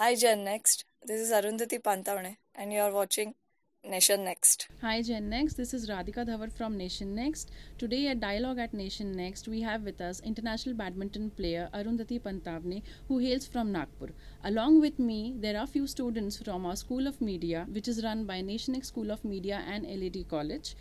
Hi Gen Next, this is Arundhati Pantawane and you are watching Nation Next. Hi Gen Next, this is Radhika Dhawar from Nation Next. Today at Dialogue at Nation Next, we have with us international badminton player Arundhati Pantawane, who hails from Nagpur. Along with me, there are few students from our School of Media, which is run by Nation Next School of Media and LAD College.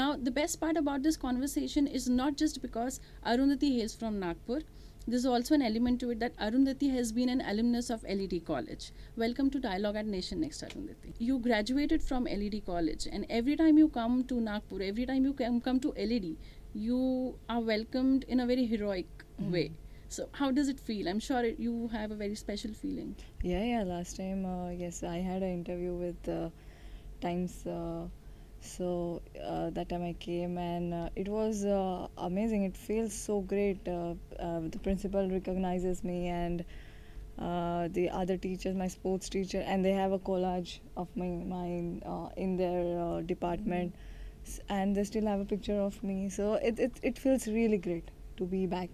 Now, the best part about this conversation is not just because Arundhati hails from Nagpur. There's also an element to it that Arundhati has been an alumnus of LAD College. Welcome to Dialogue at Nation Next, Arundhati. You graduated from LAD College, and every time you come to Nagpur, every time you come to LAD, you are welcomed in a very heroic way. So how does it feel? I'm sure you have a very special feeling. Yeah. Last time, yes, I had an interview with Times. So that time I came and it was amazing. It feels so great. The principal recognizes me and the other teachers, my sports teacher, and they have a collage of mine in their department, and they still have a picture of me. So it feels really great to be back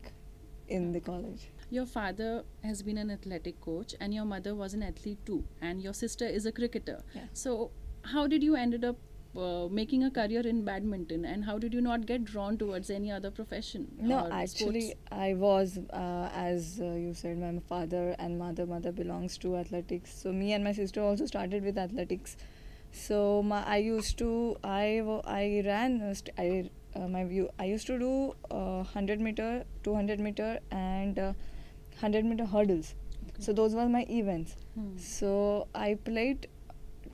in the college. Your father has been an athletic coach and your mother was an athlete too, and your sister is a cricketer. Yeah. So how did you ended up making a career in badminton, and how did you not get drawn towards any other profession? No, actually sports? I was, as you said, my father and mother belongs to athletics, so me and my sister also started with athletics. So I used to do 100 meter, 200 meter and 100 meter hurdles. Okay. So those were my events. So I played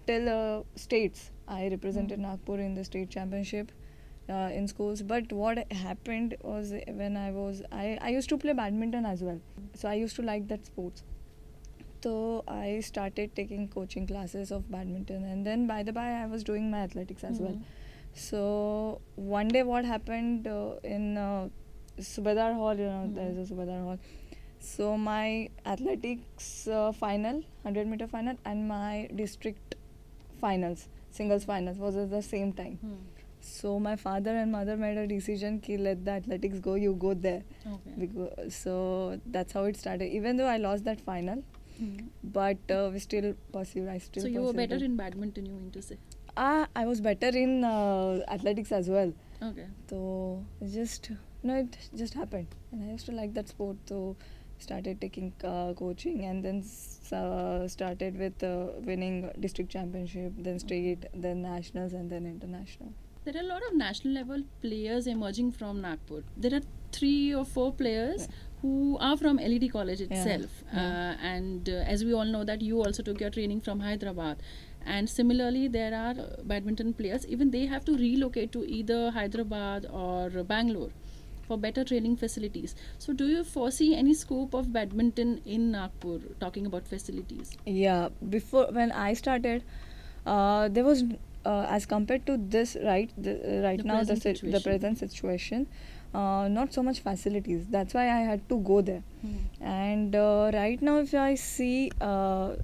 till states. I represented Nagpur in the state championship in schools. But what happened was when I used to play badminton as well. So I used to like that sport. So I started taking coaching classes of badminton, and then by the by I was doing my athletics as well. So one day what happened in Subedar Hall, there's a Subedar Hall. So my athletics final, 100 meter final, and my district finals, singles finals was at the same time. So my father and mother made a decision ki let the athletics go, you go there. Okay. Because, so that's how it started. Even though I lost that final, but we still pursued. So you were better in badminton, you mean to say? I was better in athletics as well. Okay. So it just happened, and I used to like that sport. So started taking coaching, and then started with winning district championship, then state, then nationals, and then international. There are a lot of national level players emerging from Nagpur. There are 3 or 4 players who are from LAD College itself. And as we all know that you also took your training from Hyderabad. And similarly, there are badminton players, even they have to relocate to either Hyderabad or Bangalore for better training facilities. So do you foresee any scope of badminton in Nagpur, talking about facilities? Yeah, before when I started, there was, as compared to this the present situation, not so much facilities. That's why I had to go there. And right now, if I see, right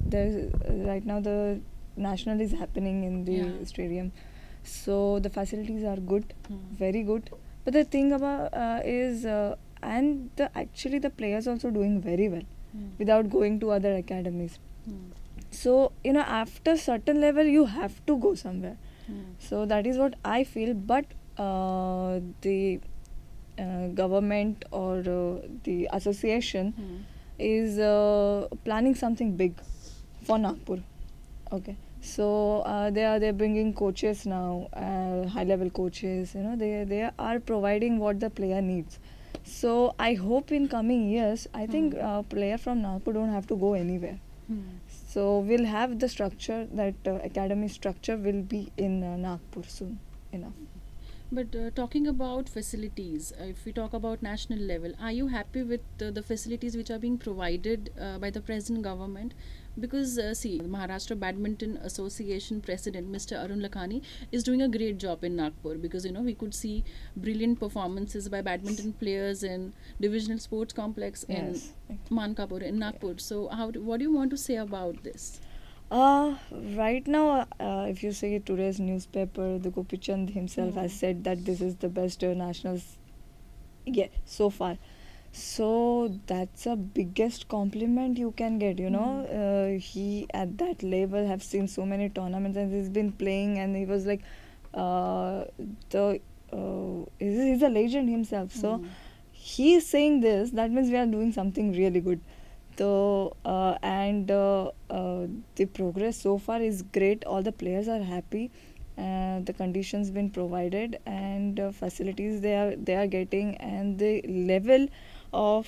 now the national is happening in the stadium. So the facilities are good, very good. But the thing about actually the players also doing very well without going to other academies. So, after certain level you have to go somewhere. So that is what I feel, but the government or the association is planning something big for Nagpur. Okay. So they're bringing coaches now, high level coaches. They are providing what the player needs. So I hope in coming years, I think player from Nagpur don't have to go anywhere. So we'll have the structure, that academy structure will be in Nagpur soon enough. But talking about facilities, if we talk about national level, are you happy with the facilities which are being provided by the present government? Because the Maharashtra Badminton Association president, Mr. Arun Lakhani, is doing a great job in Nagpur, because we could see brilliant performances by badminton players in Divisional Sports Complex in Mankapur, in Nagpur. So what do you want to say about this? Right now, if you see today's newspaper, the Gopichand himself has said that this is the best nationals so far. So that's the biggest compliment you can get, you know. He at that level have seen so many tournaments and he's been playing, and he was like he's a legend himself. So he is saying this, that means we are doing something really good. So the progress so far is great. All the players are happy. The conditions been provided and facilities they are getting, and the level of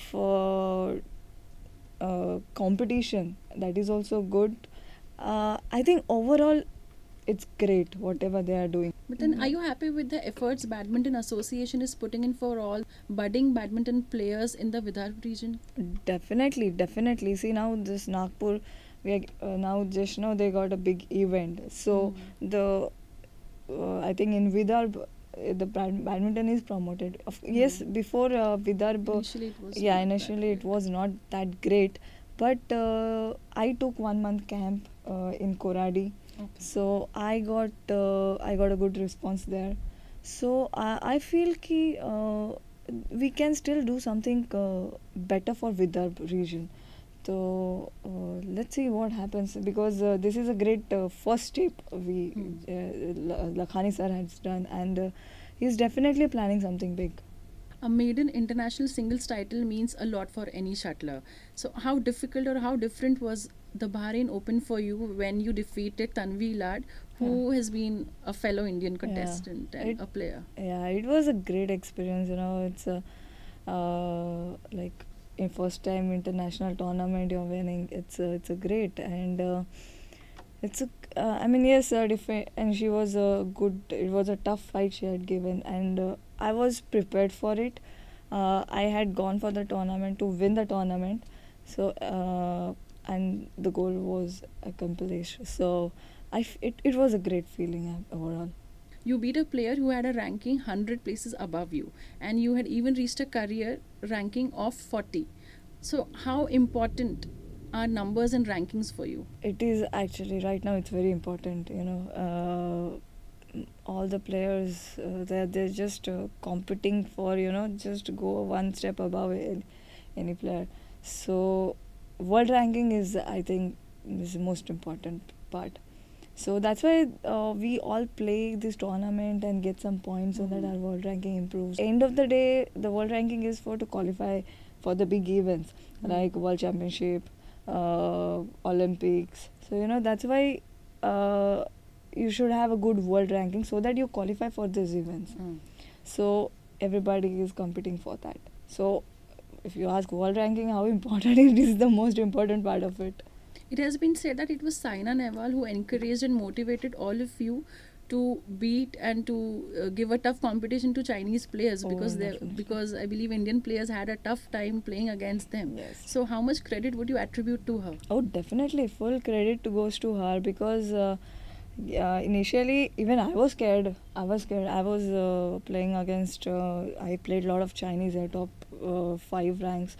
competition that is also good. I think overall it's great whatever they are doing. But then are you happy with the efforts Badminton Association is putting in for all budding badminton players in the Vidarbha region? Definitely. See, now this Nagpur, we are, now just now they got a big event. So I think in Vidarbha the badminton is promoted. Yes, before Vidarbha, initially it was not that great, but I took 1 month camp in Koradi. So I got a good response there. So I feel ki we can still do something better for Vidarbha region. So let's see what happens, because this is a great first step Lakhani sir has done, and he's definitely planning something big. A maiden international singles title means a lot for any shuttler. So how difficult or how different was the Bahrain Open for you when you defeated Tanvi Lad, who has been a fellow Indian contestant and a player? Yeah, it was a great experience, you know. It's a, in first time international tournament you're winning, it's a great, and and she was a good, it was a tough fight she had given, and I was prepared for it. I had gone for the tournament to win the tournament, so and the goal was accomplished. So it was a great feeling overall. You beat a player who had a ranking 100 places above you, and you had even reached a career ranking of 40. So how important are numbers and rankings for you? It is actually, right now it's very important, you know. All the players, they're just competing for, you know, just go one step above any player. So world ranking is, I think, is the most important part. So that's why we all play this tournament and get some points so that our world ranking improves. End of the day, the world ranking is for to qualify for the big events like World Championship, Olympics. So, you know, that's why you should have a good world ranking so that you qualify for these events. So everybody is competing for that. So if you ask world ranking, how important it is, the most important part of it. It has been said that it was Saina Nehwal who encouraged and motivated all of you to beat and to give a tough competition to Chinese players, because I believe Indian players had a tough time playing against them. Yes. So how much credit would you attribute to her? Oh, definitely. Full credit goes to her, because initially even I was scared. I was playing against, I played a lot of Chinese at top 5 ranks.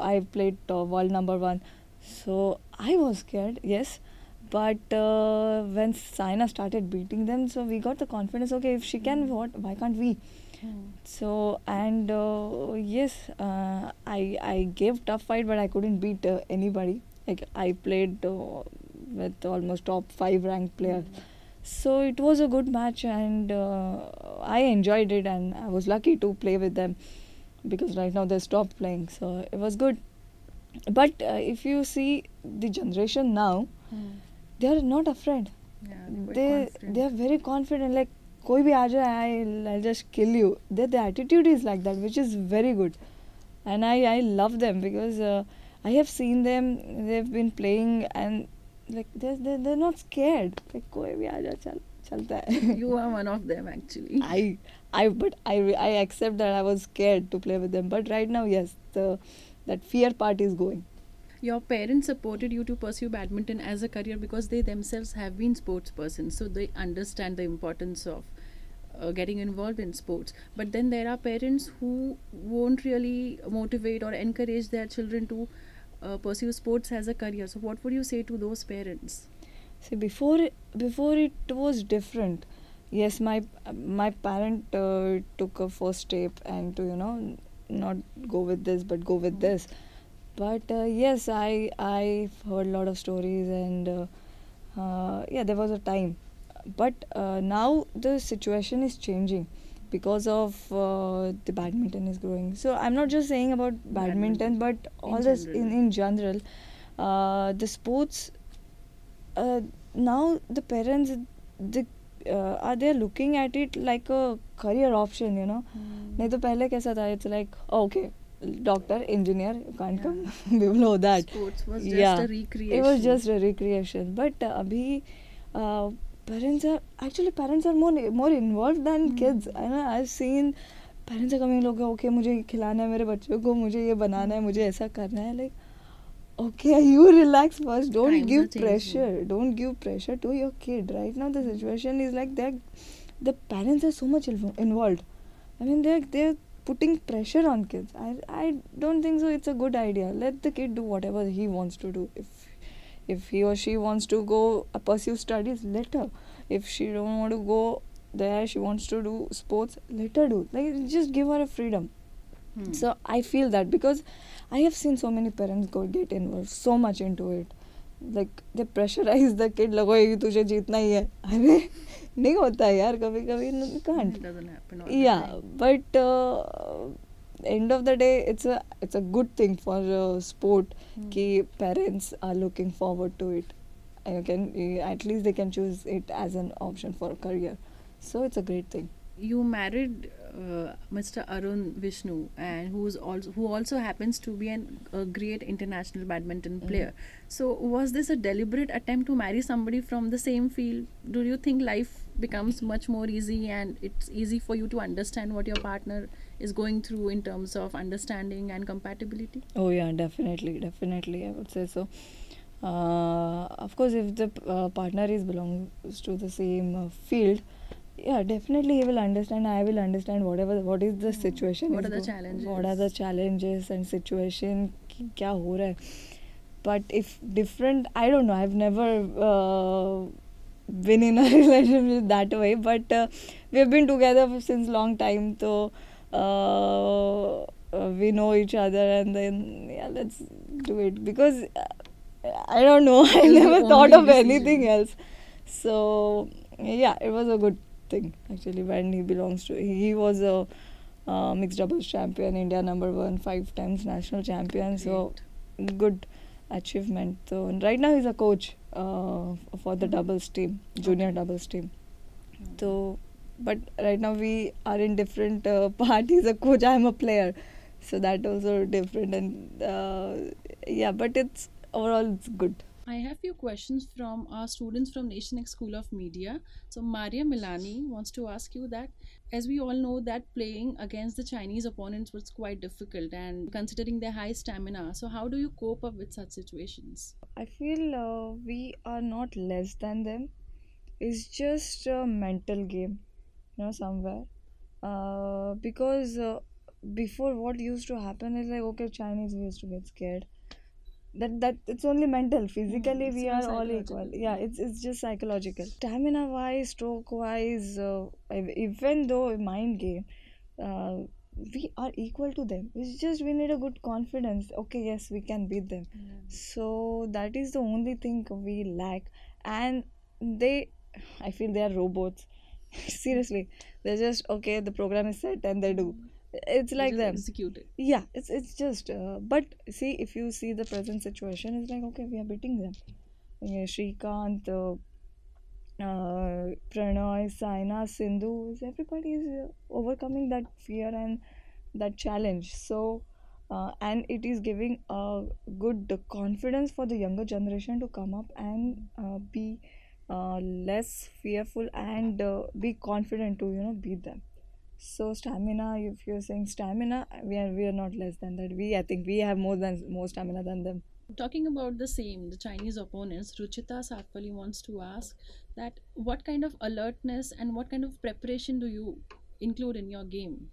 I played world number 1. So I was scared, yes, but when Saina started beating them, so we got the confidence, okay, if she can, why can't we? So, and yes, I gave tough fight, but I couldn't beat anybody. Like, I played with almost top 5 ranked players. So it was a good match, and I enjoyed it, and I was lucky to play with them, because right now they stopped playing, so it was good. But if you see the generation now, they are not afraid. They are very confident, like, koi bhi aa jaye, I'll just kill you. Their attitude is like that, which is very good. And I love them, because I have seen them, they've been playing, and like they're not scared. Like, koi bhi aa jaye, chalta hai. You are one of them, actually. But I accept that I was scared to play with them. But right now, yes, that fear part is going. Your parents supported you to pursue badminton as a career, because they themselves have been sports persons, so they understand the importance of getting involved in sports. But then there are parents who won't really motivate or encourage their children to pursue sports as a career. So what would you say to those parents? See, before it was different. Yes, my parent took a first step, and to, you know, not go with this, but go with this. But yes, I've heard a lot of stories, and yeah, there was a time. But now the situation is changing because of the badminton is growing. So I'm not just saying about badminton, but all this in general, the sports. Now the parents, they're looking at it like a career option, you know. नहीं तो पहले कैसा था? It's like, oh, okay, doctor, engineer, you can't come below that. Sports was just a recreation. It was just a recreation. But abhi, parents are more involved than kids. I know, I've seen parents are coming, लोग okay, मुझे ये खिलाना है मेरे बच्चों को, मुझे ये बनाना है, मुझे ऐसा करना है, like. Okay, you relax first. Don't give pressure. Don't give pressure to your kid. Right now, the situation is like that. The parents are so much involved. I mean, they're putting pressure on kids. I don't think so. It's a good idea. Let the kid do whatever he wants to do. If he or she wants to go pursue studies, let her. If she don't want to go there, she wants to do sports, let her do. Like, just give her a freedom. So I feel that, because I have seen so many parents get involved so much into it, like they pressurize the kid, लगोएगी तुझे जीतना ही है, अरे नहीं होता यार कभी कभी, can't. It doesn't happen all the time. Yeah, but end of the day, it's a good thing for sport कि parents are looking forward to it. At least they can choose it as an option for a career. So it's a great thing. You married Mr. Arun Vishnu, and who also happens to be a great international badminton player. So was this a deliberate attempt to marry somebody from the same field? Do you think life becomes much more easy, and it's easy for you to understand what your partner is going through in terms of understanding and compatibility? Oh yeah, definitely, I would say so. Of course, if the partner belongs to the same field, yeah, definitely he will understand, I will understand what is the situation. What are the challenges? What are the challenges and situation, kya ho raha hai. But if different, I don't know, I've never been in a relationship that way, but we've been together since long time, so we know each other, and then, yeah, let's do it, because I don't know, I never thought of anything else. So, yeah, it was a good thing actually, when he was a mixed doubles champion, India #1, 5 times national champion. Great. So good achievement. So right now he's a coach for the doubles team, junior doubles team. So, but right now we are in different parties. A coach, I am a player, so that also different. And yeah, but it's overall it's good. I have few questions from our students from Nation Next School of Media. So Maria Milani wants to ask you that, as we all know that playing against the Chinese opponents was quite difficult, and considering their high stamina, so how do you cope up with such situations? I feel we are not less than them. It's just a mental game, you know, somewhere. Because before, what used to happen is like, okay, Chinese, we used to get scared. That it's only mental. Physically we are all equal. Yeah, it's just psychological. Stamina wise, stroke wise, even though mind game, we are equal to them. It's just we need a good confidence. Okay, yes, we can beat them. So that is the only thing we lack. And I feel they are robots. Seriously, they're just, okay, the program is set and they do. It's like them. Executed. Yeah, it's just. But see, if you see the present situation, it's like, okay, we are beating them. Yeah, Shrikant, Pranay, Saina, Sindhu, everybody is overcoming that fear and that challenge. So, and it is giving a good confidence for the younger generation to come up and be less fearful and be confident to, you know, beat them. So stamina, if you're saying stamina, we are not less than that. I think we have more stamina than them. Talking about the Chinese opponents, Ruchita Satpali wants to ask that what kind of alertness and what kind of preparation do you include in your game?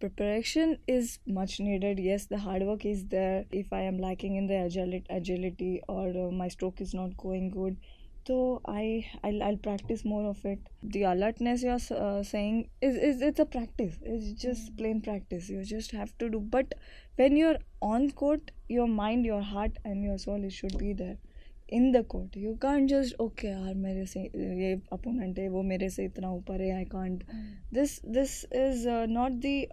Preparation is much needed. Yes, the hard work is there. If I am lacking in the agility or my stroke is not going good, So I'll practice more of it. The alertness you're saying is it's a practice. It's just plain practice. You just have to do. But when you're on court, your mind, your heart, and your soul, it should be there in the court. You can't just okay, yaar, mere se ye opponent hai, wo mere se itna upar hai. I can't. This is not the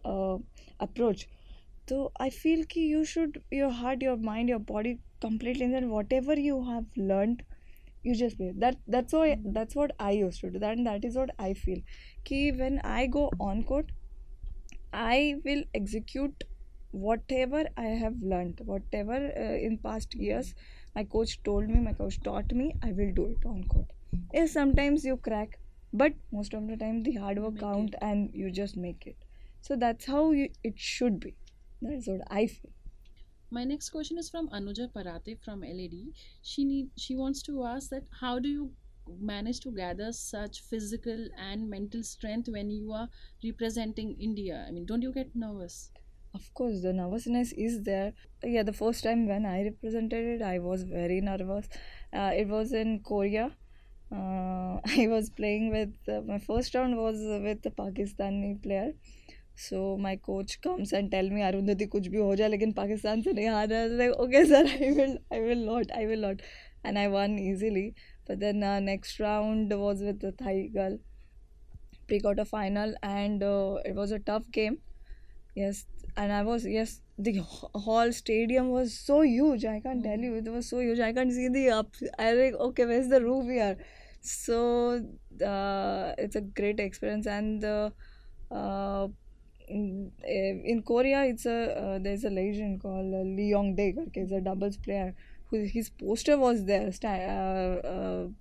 approach. So I feel ki you should, your heart, your mind, your body completely, and then whatever you have learned, you just play. That's what I used to do. That is what I feel. Ki when I go on court, I will execute whatever I have learned. Whatever in past years my coach told me, my coach taught me, I will do it on court. Yes, sometimes you crack, but most of the time the hard work counts and you just make it. So that's how it should be. That's what I feel. My next question is from Anuja Parate from LAD. She wants to ask that how do you manage to gather such physical and mental strength when you are representing India? I mean, don't you get nervous? Of course, the nervousness is there. Yeah, the first time when I represented it, I was very nervous. It was in Korea. I was playing with, my first round was with a Pakistani player. So my coach comes and tell me, Arundhati, kuch bhi ho jaye, lekin Pakistan se nahi haarna. I was like, okay sir, I will not. And I won easily. But then next round was with the Thai girl, pre-quarter final, and it was a tough game. Yes, and I was, yes, the whole stadium was so huge. I can't tell you, it was so huge. I can't see the up. I was like, okay, where's the roof here? So it's a great experience. And in Korea, it's there's a legend called Lee Yong Dae, is a doubles player. His poster was there,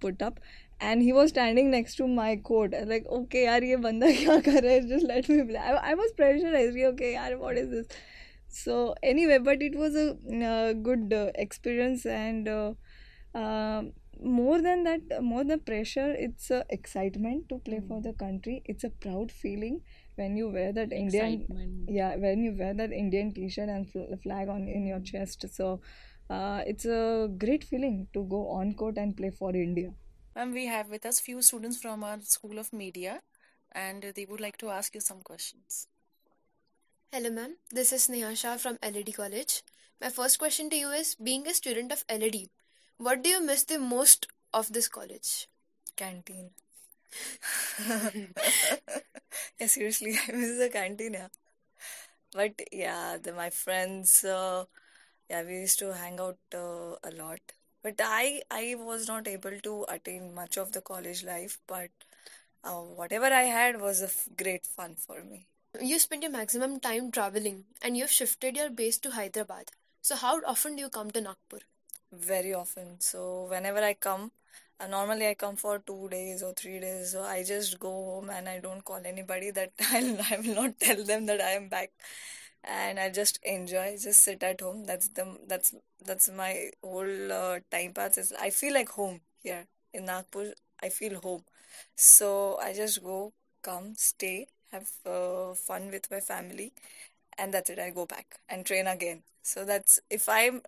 put up, and he was standing next to my court. I was like, okay, yaar, ye banda kya kar raha hai? Just let me play. I was pressurized. Okay, yaar, what is this? So anyway, but it was a good experience, and more than that, more than pressure, it's excitement to play for the country. It's a proud feeling. When you wear that Indian T-shirt and flag in your chest, so it's a great feeling to go on court and play for India. We have with us few students from our School of Media, and they would like to ask you some questions. Hello, ma'am. This is Neha Shah from LAD College. My first question to you is: being a student of LAD, what do you miss the most of this college? Canteen. Yeah, seriously, I miss the canteen, yeah. But yeah, my friends, we used to hang out a lot. But I was not able to attain much of the college life, but whatever I had was great fun for me. You spent your maximum time traveling, and you've shifted your base to Hyderabad. So how often do you come to Nagpur? Very often. So whenever I come, normally I come for 2 days or 3 days, so I just go home and I don't call anybody. That I will not tell them that I am back, and I just enjoy, just sit at home. That's my whole time pass. I feel like home here in Nagpur. I feel home, so I just go, come, stay, have fun with my family, and that's it. I go back and train again. So that's, if I'm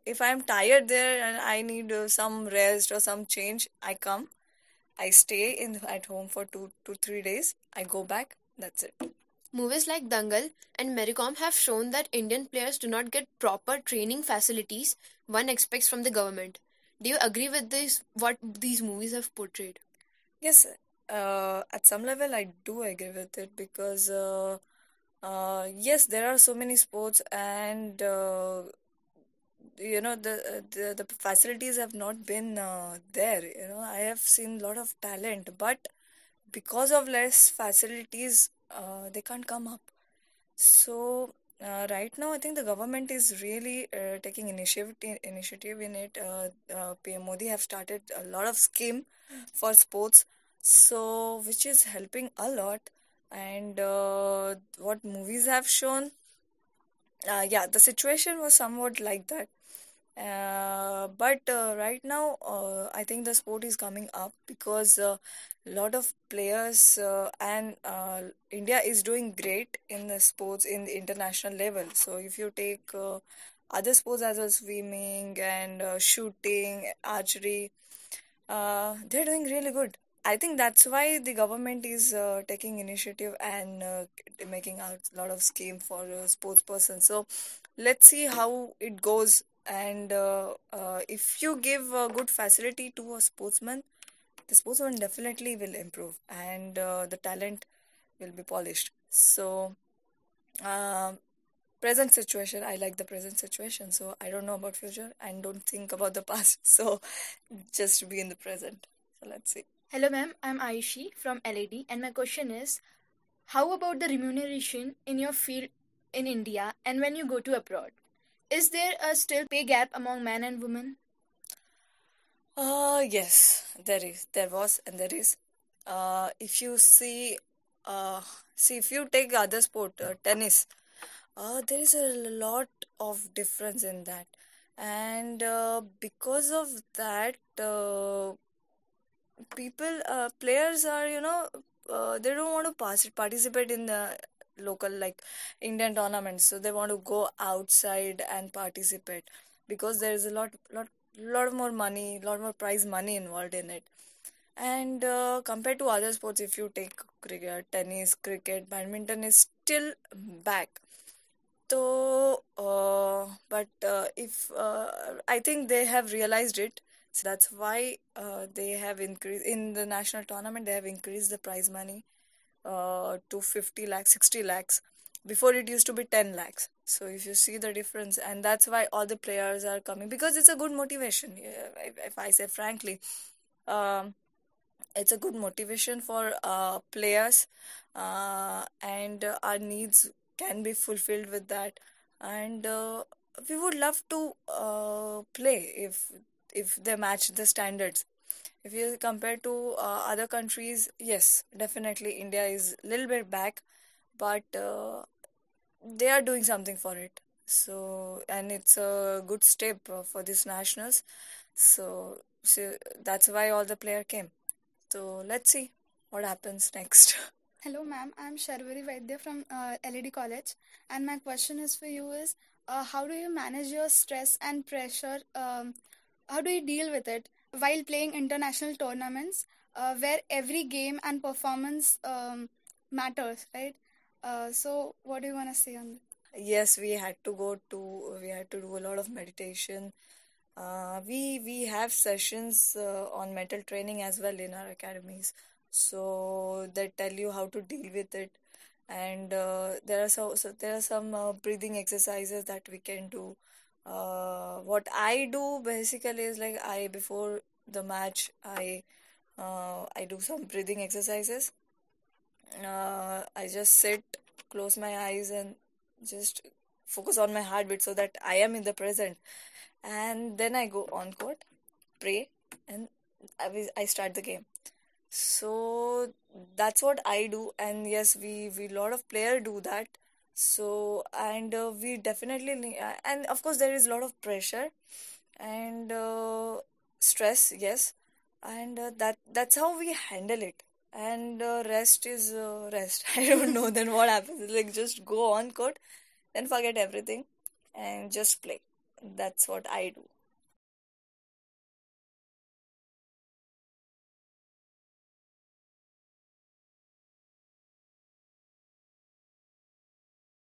tired there and I need some rest or some change, I come, I stay at home for 2 to 3 days, I go back, that's it. Movies like Dangal and Mericom have shown that Indian players do not get proper training facilities one expects from the government. Do you agree with this? What these movies have portrayed? Yes, at some level I do agree with it, because yes, there are so many sports, and the facilities have not been there. I have seen a lot of talent, but because of less facilities, they can't come up. So right now, I think the government is really taking initiative in it. PM Modi have started a lot of scheme for sports, so which is helping a lot. And what movies have shown, the situation was somewhat like that, but right now I think the sport is coming up, because a lot of players and India is doing great in the sports in the international level. So if you take other sports as well, swimming and shooting, archery, They're doing really good. I think that's why the government is taking initiative and making out a lot of scheme for sports persons. So let's see how it goes. And if you give a good facility to a sportsman, the sportsman definitely will improve, and the talent will be polished. So present situation, I like the present situation. So I don't know about future and don't think about the past. So just be in the present. So let's see. Hello ma'am, I'm Ayushi from LAD, and my question is, how about the remuneration in your field in India and when you go to abroad? Is there a still pay gap among men and women? Yes, there is. There was and there is. If you see, if you take other sport, tennis, there is a lot of difference in that. And because of that, people, players are, they don't want to participate in the local, like, Indian tournaments. So they want to go outside and participate because there is a lot more money, lot more prize money involved in it. And compared to other sports, if you take cricket, tennis, badminton is still back. So, but if I think they have realized it. So that's why they have increased, in the national tournament, they have increased the prize money to 50 lakhs, 60 lakhs. Before it used to be 10 lakhs. So if you see the difference, and that's why all the players are coming, because it's a good motivation. If I say frankly, it's a good motivation for players, and our needs can be fulfilled with that. And we would love to play if they match the standards. If you compare to other countries, yes, definitely India is a little bit back, but they are doing something for it. So, and it's a good step for these nationals. So that's why all the player came. So let's see what happens next. Hello ma'am, I'm Sharvari Vaidya from LAD College, and my question is for you is, how do you manage your stress and pressure? How do you deal with it while playing international tournaments where every game and performance matters, right? So what do you want to say on that? Yes, we had to do a lot of meditation. We have sessions on mental training as well in our academies. So they tell you how to deal with it. And there are some breathing exercises that we can do. What I do basically is, like, before the match I do some breathing exercises. I just sit, close my eyes, and just focus on my heartbeat so that I am in the present. And then I go on court, pray, and I start the game. So that's what I do. And yes, we lot of players do that. So, and we definitely, and of course there is a lot of pressure and stress, yes, and that's how we handle it. And rest is rest. I don't know then what happens. Like, just go on court, then forget everything and just play. That's what I do.